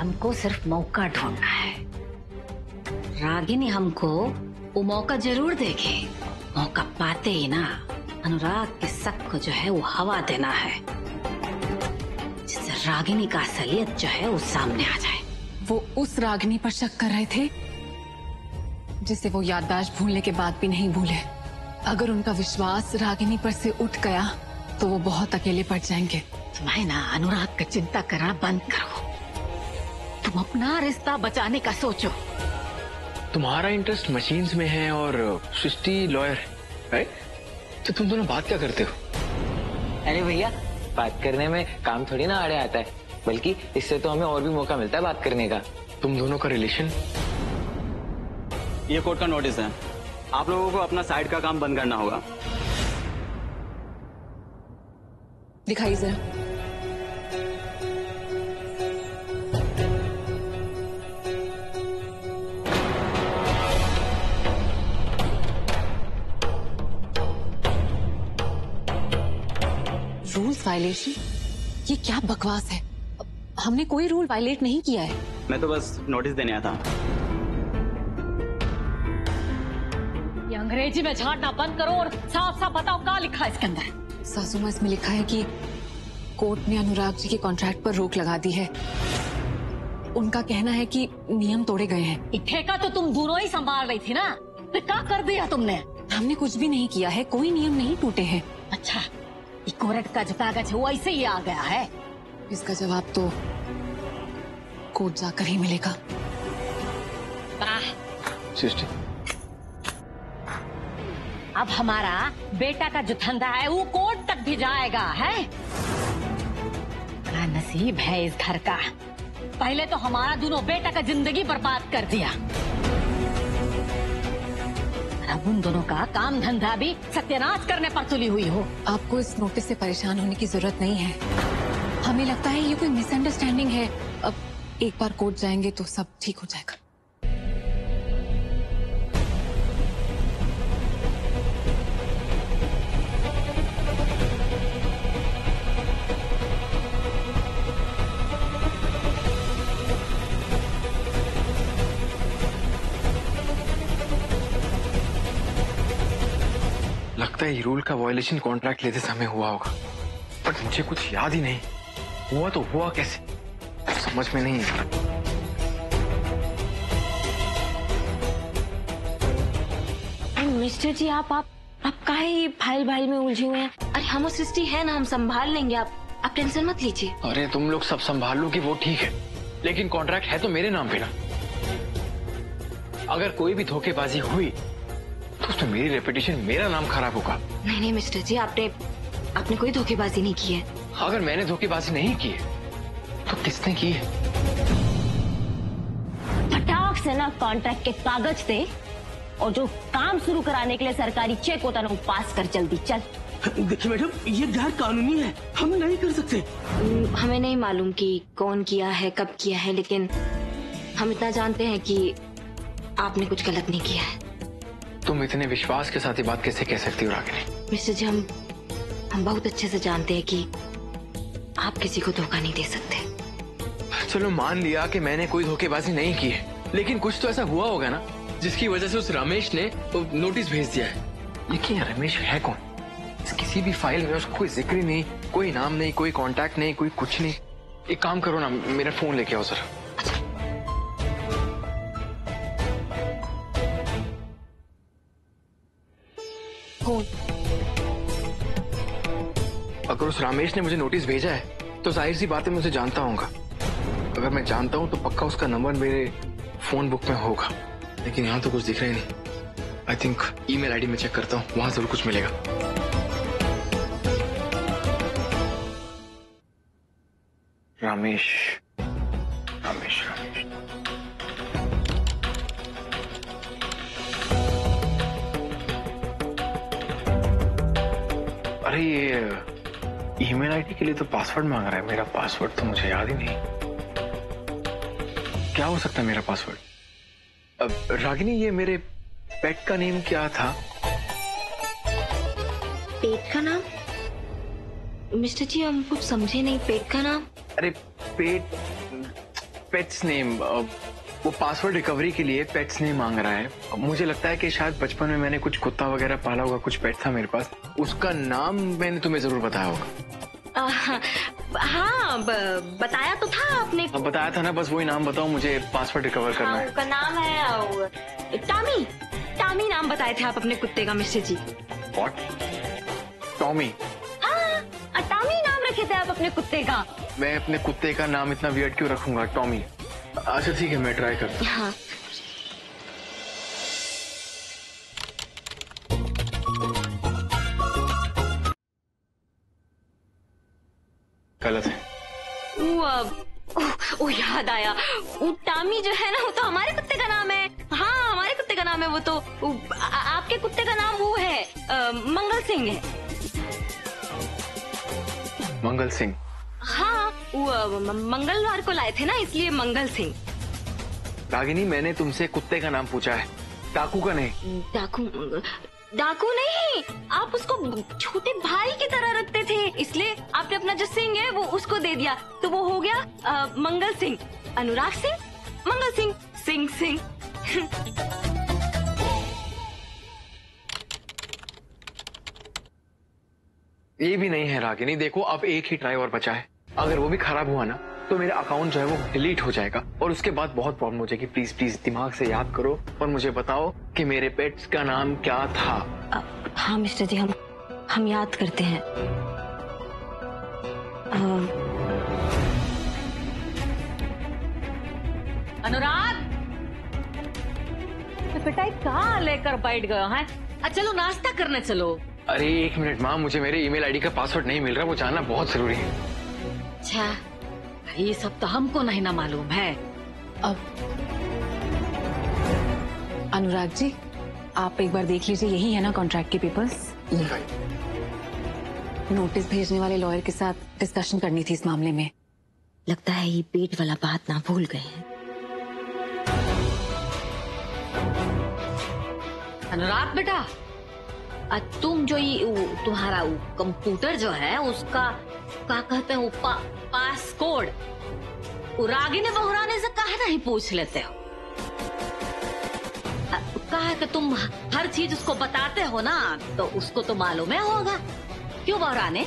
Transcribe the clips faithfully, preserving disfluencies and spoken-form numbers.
हमको सिर्फ मौका ढूंढना है। रागिनी हमको वो मौका जरूर देगी। मौका पाते ही ना अनुराग के शक को जो है वो हवा देना है, जिससे रागिनी का असलियत जो है वो सामने आ जाए। वो उस रागिनी पर शक कर रहे थे जिसे वो याददाश्त भूलने के बाद भी नहीं भूले। अगर उनका विश्वास रागिनी पर से उठ गया तो वो बहुत अकेले पड़ जाएंगे। तुम्हें ना अनुराग की चिंता करना बंद करो, तुम अपना रिश्ता बचाने का सोचो। तुम्हारा इंटरेस्ट मशीन्स में है और सृष्टि लॉयर है, तो तुम दोनों बात क्या करते हो? अरे भैया, बात करने में काम थोड़ी ना आड़े आता है, बल्कि इससे तो हमें और भी मौका मिलता है बात करने का। तुम दोनों का रिलेशन? ये कोर्ट का नोटिस है, आप लोगों को अपना साइड का काम बंद करना होगा। दिखाइए सर। Rules violation? ये क्या बकवास है, हमने कोई रूल वायलेट नहीं किया है। मैं तो बस नोटिस देने आया था। अंग्रेजी में झाड़ना बंद करो और साफ साफ बताओ क्या लिखा है इसके अंदर। सासू मां, इसमें लिखा है कि कोर्ट ने अनुराग जी के कॉन्ट्रैक्ट पर रोक लगा दी है। उनका कहना है कि नियम तोड़े गए हैं। ठेका तो तुम दोनों ही संभाल रही थी ना, फिर क्या कर दिया तुमने? हमने कुछ भी नहीं किया है, कोई नियम नहीं टूटे हैं। अच्छा, कोर्ट का जो कागज है वो ऐसे ही आ गया है? इसका जवाब तो कोर्ट जाकर ही मिलेगा। अब हमारा बेटा का जो धंधा है वो कोर्ट तक भी जाएगा है। बड़ा नसीब है इस घर का, पहले तो हमारा दोनों बेटा का जिंदगी बर्बाद कर दिया, अब उन दोनों का काम धंधा भी सत्यानाश करने पर तुली हुई हो। आपको इस नोटिस से परेशान होने की जरूरत नहीं है। हमें लगता है ये कोई मिसअंडरस्टैंडिंग है। अब एक बार कोर्ट जाएंगे तो सब ठीक हो जाएगा। लगता है रूल का वायलेशन कॉन्ट्रैक्ट लेते समय हुआ होगा, पर मुझे कुछ याद ही नहीं। हुआ तो हुआ कैसे, समझ में नहीं है। मिस्टर जी, आप आप आप काहे भाई भाई में उलझे हुए हैं? अरे हम और सृष्टि है ना, हम संभाल लेंगे। आप आप टेंशन मत लीजिए। अरे तुम लोग सब संभाल लो कि वो ठीक है, लेकिन कॉन्ट्रैक्ट है तो मेरे नाम पे ना। अगर कोई भी धोखेबाजी हुई तो मेरी रेपुटेशन, मेरा नाम खराब होगा। नहीं नहीं मिस्टर जी, आपने आपने कोई धोखेबाजी नहीं की है। अगर मैंने धोखेबाजी नहीं की है तो किसने की है? फटाक से ना कॉन्ट्रैक्ट के कागज दे और जो काम शुरू कराने के लिए सरकारी चेक होता ना वो पास कर, जल्दी चल। देखिए मैडम, ये गैर कानूनी है, हम नहीं कर सकते। हमें नहीं मालूम कि कौन किया है, कब किया है, लेकिन हम इतना जानते हैं कि आपने कुछ गलत नहीं किया है। तुम इतने विश्वास के साथ ये बात कैसे कह सकती हो रागिनी? मिस्टर जी, हम हम बहुत अच्छे से जानते हैं कि आप किसी को धोखा नहीं दे सकते। चलो मान लिया कि मैंने कोई धोखेबाजी नहीं की है, लेकिन कुछ तो ऐसा हुआ होगा ना जिसकी वजह से उस रमेश ने तो नोटिस भेज दिया है। लेकिन रमेश है कौन? किसी भी फाइल में उसका कोई जिक्र नहीं, कोई नाम नहीं, कोई कॉन्टेक्ट नहीं, कोई कुछ नहीं। एक काम करो ना, मेरा फोन लेके आओ सर। अगर उस रमेश ने मुझे नोटिस भेजा है तो जाहिर सी बात है मैं उसे जानता होऊंगा। अगर मैं जानता हूं तो पक्का उसका नंबर मेरे फोन बुक में होगा, लेकिन यहाँ तो कुछ दिख रहा ही नहीं। आई थिंक ईमेल आईडी में चेक करता हूँ, वहां जरूर कुछ मिलेगा। रमेश रमेश रमेश अरे ये ईमेल आईडी के लिए तो पासवर्ड मांग रहा है। मेरा पासवर्ड तो मुझे याद ही नहीं, क्या हो सकता है मेरा पासवर्ड? अब रागिनी, ये मेरे पेट का नेम क्या था? पेट का नाम? मिस्टर जी, हम कुछ समझे नहीं। पेट का नाम? अरे पेट पेट्स नेम, वो पासवर्ड रिकवरी के लिए पेट्स नेम मांग रहा है। मुझे लगता है कि शायद बचपन में मैंने कुछ कुत्ता वगैरह पाला होगा, कुछ पेट था मेरे पास, उसका नाम मैंने तुम्हें जरूर बताया होगा। हाँ, हाँ ब, बताया तो था आपने। बताया था ना, बस वही नाम बताओ, मुझे पासवर्ड रिकवर करना है। उसका नाम है टॉमी। टॉमी नाम बताए थे आप अपने कुत्ते का मिस्टर जी। व्हाट? टॉमी? हाँ, टॉमी नाम रखे थे आप अपने कुत्ते का। मैं अपने कुत्ते का नाम इतना वियर्ड क्यों रखूंगा, टॉमी। अच्छा ठीक है, मैं ट्राई करता हूँ। हाँ। गलत है। ओ, ओ, याद आया, टॉमी जो है ना वो तो हमारे कुत्ते का नाम है। हाँ, हमारे कुत्ते का नाम है वो तो। उ, आ, आपके कुत्ते का नाम वो है, आ, मंगल सिंह है। मंगल सिंह? हाँ, वो मंगलवार को लाए थे ना, इसलिए मंगल सिंह। रागिनी, मैंने तुमसे कुत्ते का नाम पूछा है, डाकू का नहीं। डाकू? डाकू नहीं, आप उसको छोटे भाई की तरह रखते थे, इसलिए आपने अपना जो सिंह है वो उसको दे दिया, तो वो हो गया आ, मंगल सिंह। अनुराग सिंह, मंगल सिंह, सिंह सिंह। ये भी नहीं है रागिनी। देखो, अब एक ही ट्राई और बचा है, अगर वो भी खराब हुआ ना तो मेरा अकाउंट जो है वो डिलीट हो जाएगा और उसके बाद बहुत प्रॉब्लम हो जाएगी। प्लीज प्लीज दिमाग से याद करो और मुझे बताओ कि मेरे पेट्स का नाम क्या था। आ, हाँ मिस्टर जी, हम हम याद करते हैं। आ... अनुराग, बेटा कहाँ लेकर बैठ गए हैं? चलो नाश्ता करने चलो। अरे एक मिनट माँ, मुझे मेरे ईमेल आईडी का पासवर्ड नहीं मिल रहा, वो जानना बहुत जरूरी है। अच्छा, ये सब तो हमको नहीं ना मालूम है। अब अनुराग जी, आप एक बार देख लीजिए, यही है ना कॉन्ट्रैक्ट के पेपर्स। नोटिस भेजने वाले लॉयर के साथ डिस्कशन करनी थी इस मामले में। लगता है ये पेट वाला बात ना भूल गए हैं। अनुराग बेटा, तुम जो ये तुम्हारा कंप्यूटर जो है उसका क्या कहते हैं पा, पास कोड रागिनी बहुरानी से कहा नहीं पूछ लेते हो? कहा कि तुम हर चीज उसको बताते हो ना, तो उसको तो मालूम है होगा, क्यों बहुरानी?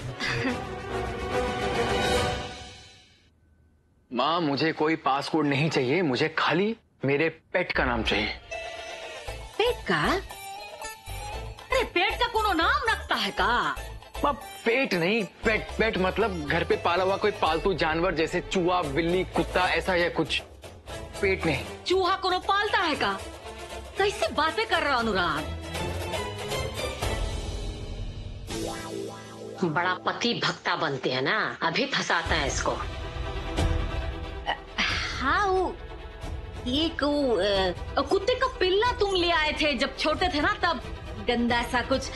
माँ, मुझे कोई पास कोड नहीं चाहिए, मुझे खाली मेरे पेट का नाम चाहिए। पेट का? पेट का कोनो नाम रखता है का? माँ पेट नहीं, पेट। पेट मतलब घर पे पाला हुआ कोई पालतू जानवर, जैसे चूहा, बिल्ली, कुत्ता, ऐसा या कुछ। पेट नहीं। चूहा कोनो पालता है का? कैसे बातें कर रहा अनुराग, बड़ा पति भक्ता बनते हैं ना, अभी फंसाता है इसको। हाँ, ये कुत्ते का पिल्ला तुम ले आए थे जब छोटे थे ना, तब गंदा सा कुछ,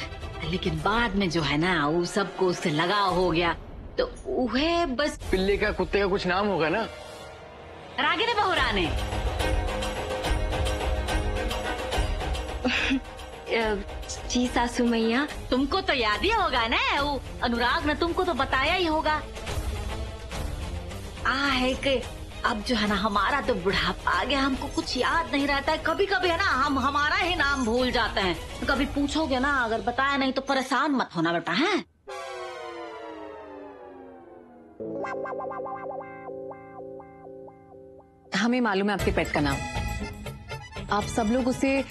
लेकिन बाद में जो है ना वो सबको उससे लगाव हो गया, तो वह बस। पिल्ले का कुत्ते का कुछ नाम होगा ना रागिनी बहुरानी? जी सासू मैया, तुमको तो याद ही होगा ना, वो अनुराग ने तुमको तो बताया ही होगा। आ है कि अब जो है ना हमारा तो बुढ़ापा आ गया, हमको कुछ याद नहीं रहता है, कभी कभी है ना हम हमारा ही नाम भूल जाते हैं, तो कभी पूछोगे ना अगर बताया नहीं तो परेशान मत होना बेटा, हैं? हमें मालूम है आपके पेट का नाम, आप सब लोग उसे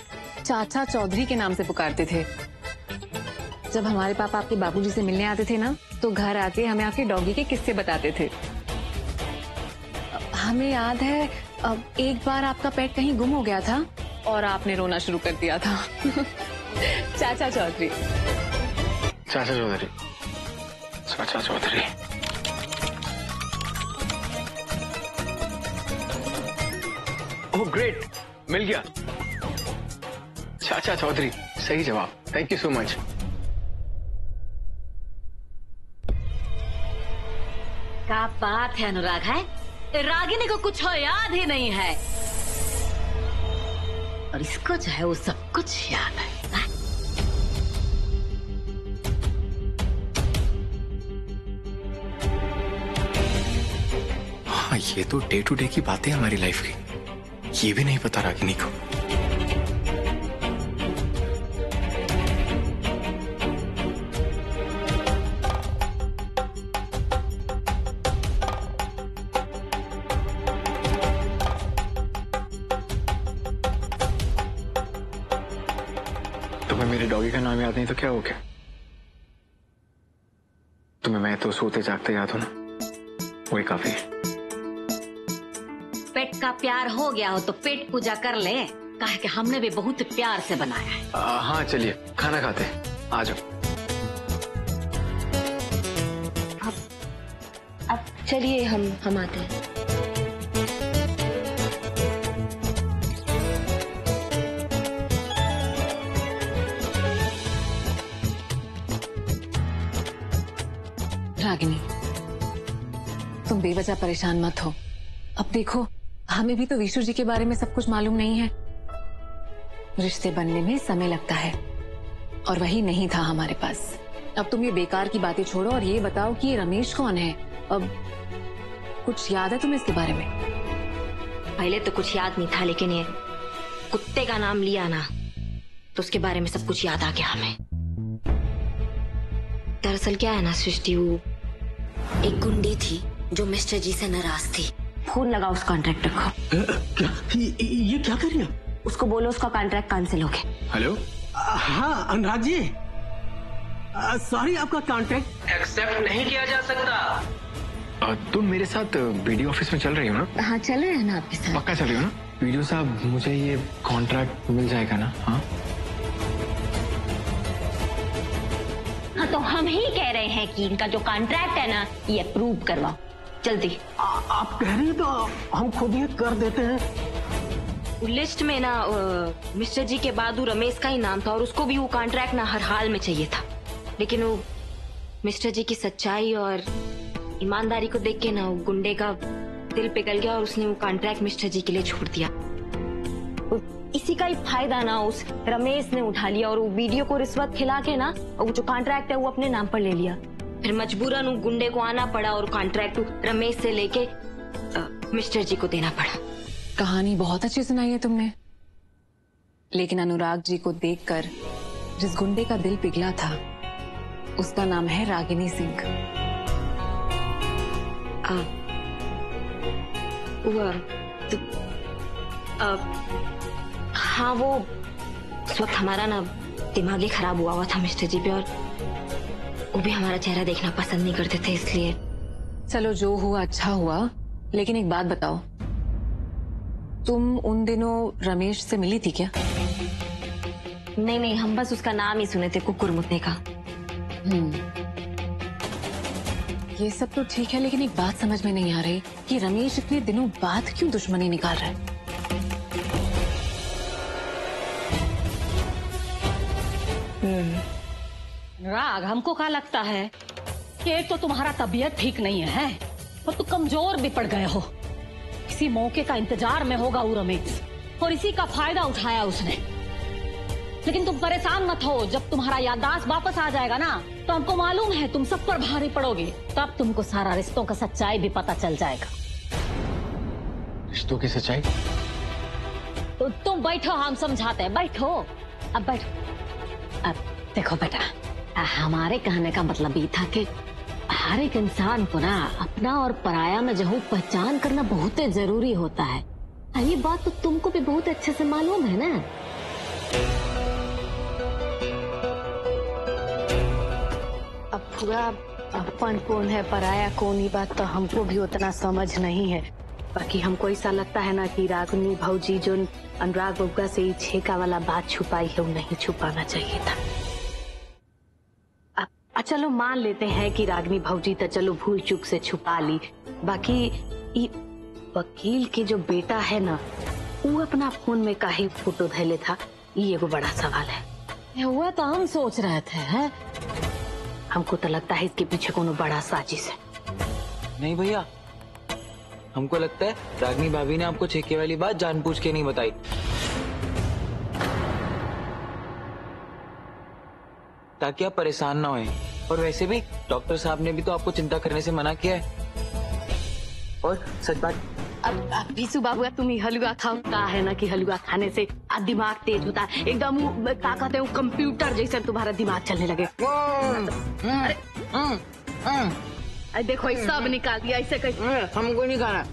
चाचा चौधरी के नाम से पुकारते थे। जब हमारे पापा आपके बाबूजी से मिलने आते थे ना, तो घर आते हमें आपके डॉगी के किस्से बताते थे। हमें याद है, अब एक बार आपका पेट कहीं गुम हो गया था और आपने रोना शुरू कर दिया था। चाचा चौधरी। चाचा चौधरी, चाचा चौधरी। ओह ग्रेट, मिल गया, चाचा चौधरी सही जवाब। Thank you so much. क्या बात है अनुराग, है रागिनी को कुछ याद ही नहीं है और इसको जो है वो सब कुछ याद है। हाँ, ये तो डे टू डे की बातें हमारी लाइफ की, ये भी नहीं पता रागिनी को। तुम्हें मेरे डॉगी का नाम याद नहीं तो क्या हो गया? तुम्हें मैं तो सोते जागते याद हो ना, वही काफी है। पेट का प्यार हो गया हो तो पेट पूजा कर ले, कहे कि हमने भी बहुत प्यार से बनाया है। आ, हाँ चलिए खाना खाते हैं, आ जाओ। अब, अब चलिए हम हम आते हैं। रागिनी तुम बेवजह परेशान मत हो। अब देखो हमें भी तो विशु जी के बारे में सब कुछ मालूम नहीं है। रिश्ते बनने में समय लगता है और वही नहीं था हमारे पास। अब तुम ये बेकार की बातें छोड़ो और ये बताओ कि ये रमेश कौन है। अब कुछ याद है तुम्हें इसके बारे में? पहले तो कुछ याद नहीं था, लेकिन ये कुत्ते का नाम लिया ना तो उसके बारे में सब कुछ याद आ गया हमें। दरअसल क्या है ना सृष्टि, वो एक गुंडी थी जो मिस्टर जी से नाराज थी। फोन लगा उस कॉन्ट्रैक्टर को। क्या ये, ये क्या कर रही है? उसको बोलो उसका कॉन्ट्रैक्ट कैंसिल हो गया। हेलो हाँ अनुराग जी, सॉरी आपका कॉन्ट्रैक्ट एक्सेप्ट नहीं किया जा सकता। आ, तुम मेरे साथ बीडीओ ऑफिस में चल रही हो ना? हाँ चल रहे हैं ना आपके साथ। पक्का चल रही हो ना? बीडीओ साहब मुझे ये कॉन्ट्रैक्ट मिल जाएगा ना? हाँ हाँ तो हम ही कह रहे हैं कि इनका जो कॉन्ट्रैक्ट है ना ये अप्रूव करवाओ जल्दी। आ, आप कह रही हो तो हम खुद ही कर देते हैं। लिस्ट में ना मिस्टर जी के बाद वो रमेश का ही नाम था और उसको भी वो कॉन्ट्रैक्ट ना हर हाल में चाहिए था, लेकिन वो मिस्टर जी की सच्चाई और ईमानदारी को देख के ना वो गुंडे का दिल पिघल गया और उसने वो कॉन्ट्रैक्ट मिस्टर जी के लिए छोड़ दिया। इसी का ही फायदा ना उस रमेश ने उठा लिया और वो वीडियो को रिश्वत खिला के ना वो जो कॉन्ट्रैक्ट है वो अपने नाम पर ले लिया। फिर मजबूरन उस गुंडे को आना पड़ा और कॉन्ट्रैक्ट रमेश से लेके मिस्टर जी को देना पड़ा। कहानी बहुत अच्छी सुनाई है तुमने, लेकिन अनुराग जी को देखकर जिस गुंडे का दिल पिघला था उसका नाम है रागिनी सिंह। आ, वो, तो, आ, हाँ वो उस वक्त हमारा ना दिमागी खराब हुआ हुआ था मिस्टर जी पे और वो भी हमारा चेहरा देखना पसंद नहीं करते थे, इसलिए। चलो जो हुआ अच्छा हुआ, लेकिन एक बात बताओ, तुम उन दिनों रमेश से मिली थी क्या? नहीं नहीं, हम बस उसका नाम ही सुने थे, कुकुरमुत्ते का। हम्म, ये सब तो ठीक है, लेकिन एक बात समझ में नहीं आ रही कि रमेश इतने दिनों बाद क्यों दुश्मनी निकाल रहा है? राग, हमको क्या लगता है कि एक तो तुम्हारा तबीयत ठीक नहीं है और तुम कमजोर भी पड़ गए हो। इसी मौके का इंतजार में होगा वो रमेश और इसी का फायदा उठाया उसने। लेकिन तुम परेशान मत हो, जब तुम्हारा याददाश्त वापस आ जाएगा ना तो हमको मालूम है तुम सब पर भारी पड़ोगे, तब तुमको सारा रिश्तों का सच्चाई भी पता चल जाएगा। रिश्तों की सच्चाई? तो तुम बैठो, हम समझाते हैं, बैठो अब, बैठो अब। देखो बेटा, हमारे कहने का मतलब ये था कि हर एक इंसान को ना अपना और पराया में जहू पहचान करना बहुत जरूरी होता है। ये बात तो तुमको भी बहुत अच्छे से मालूम है ना। अब पूरा अपन कौन है पराया कौन, ये बात तो हमको भी उतना समझ नहीं है। बाकी हमको ऐसा लगता है ना कि रागिनी भाजी जो अनुराग बबुआ से छेका वाला बात छुपाई है वो नहीं छुपाना चाहिए था। अब चलो मान लेते हैं कि रागिनी भाजी तो चलो भूल चूक से छुपा ली, बाकी वकील के जो बेटा है ना वो अपना फोन में काहे फोटो धैले था, ये एगो बड़ा सवाल है। हुआ तो हम सोच रहे थे है? हमको तो लगता है इसके पीछे कोनो बड़ा साजिश है। नहीं भैया, हमको लगता है रागिनी भाभी ने आपको छेके वाली बात जानबूझ के नहीं बताई। ताकि आप परेशान ना होएं। और वैसे भी डॉक्टर साहब ने भी तो आपको चिंता करने से मना किया है। और सच बात। अब, अब बीसू बाबूआ तुम ही हलवा खाओ, कहा है ना कि हलवा खाने से दिमाग तेज होता है एकदम, क्या कहते हो कंप्यूटर जैसे तुम्हारा दिमाग चलने लगे। अरे देखो सब निकाल दिया, ऐसे कैसे? हमको नहीं खाना,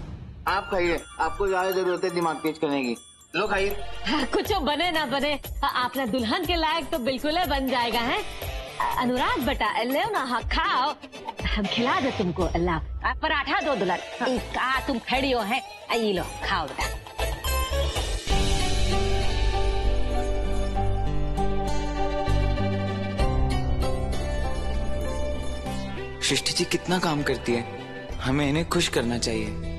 आप खाइए, आपको ज्यादा जरूरत है दिमाग तेज करने की। लो खाइए। हाँ, कुछ बने ना बने आपने दुल्हन के लायक तो बिल्कुल है बन जाएगा है। अनुराग बेटा ले ना, हाँ खाओ, हम खिला दो तुमको। अल्लाह पराठा दो दुल्हन का, तुम खड़ी हो है, आई लो खाओ बेटा। सृष्टि जी कितना काम करती है, हमें इन्हें खुश करना चाहिए।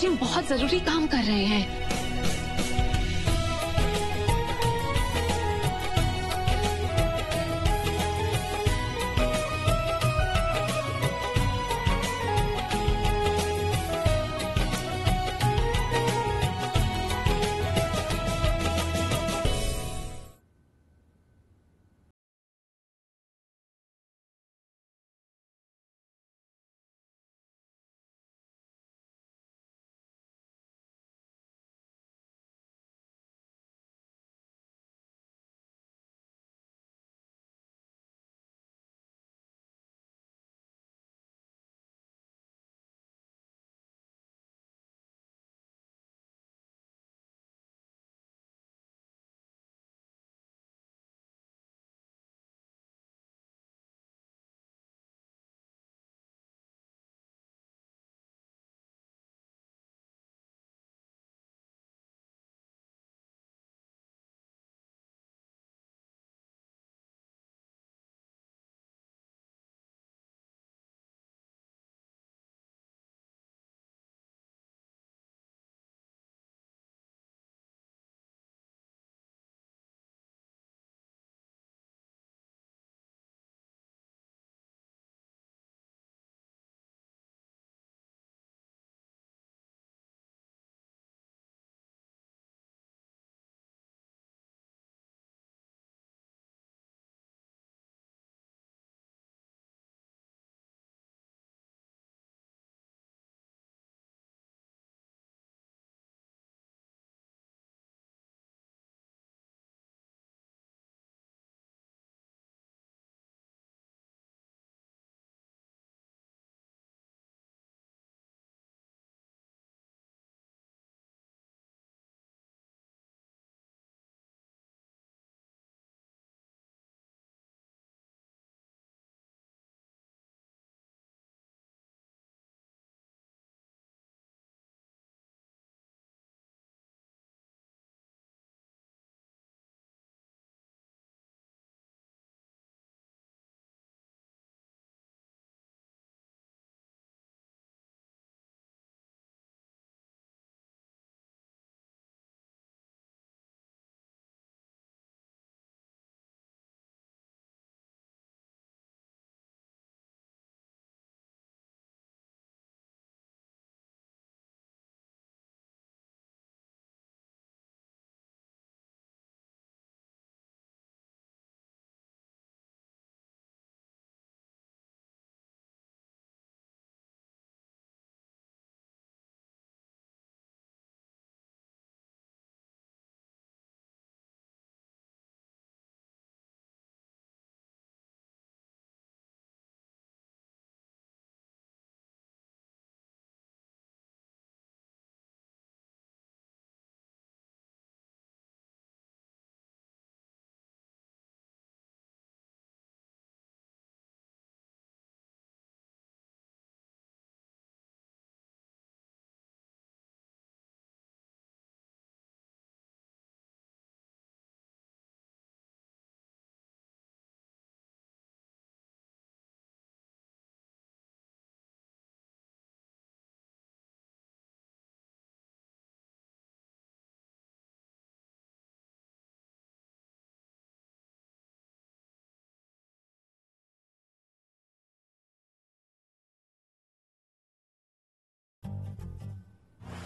जी हम बहुत जरूरी काम कर रहे हैं।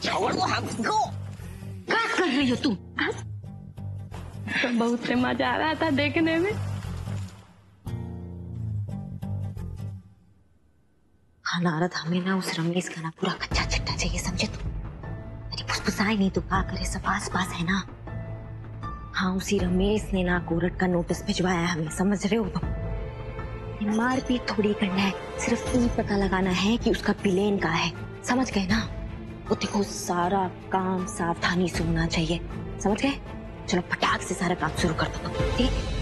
छोड़ो हमको, क्या कर रही हो तुम? तो बहुत से मजा आ रहा था देखने में। अनारद, हमें ना उस रमेश का ना पूरा कच्चा चिट्टा चाहिए, समझे तुम? अरे फुसफुसाए नहीं तो क्या करे, सब आस पास है ना। हाँ, उसी रमेश ने ना कोर्ट का नोटिस भिजवाया हमें, समझ रहे हो तुम? मारपीट थोड़ी करना है, सिर्फ ये पता लगाना है कि उसका प्लेन का है, समझ गए ना? वो देखो सारा काम सावधानी से होना चाहिए, समझ गए? चलो फटाक से सारा काम शुरू कर दो तुम, ठीक?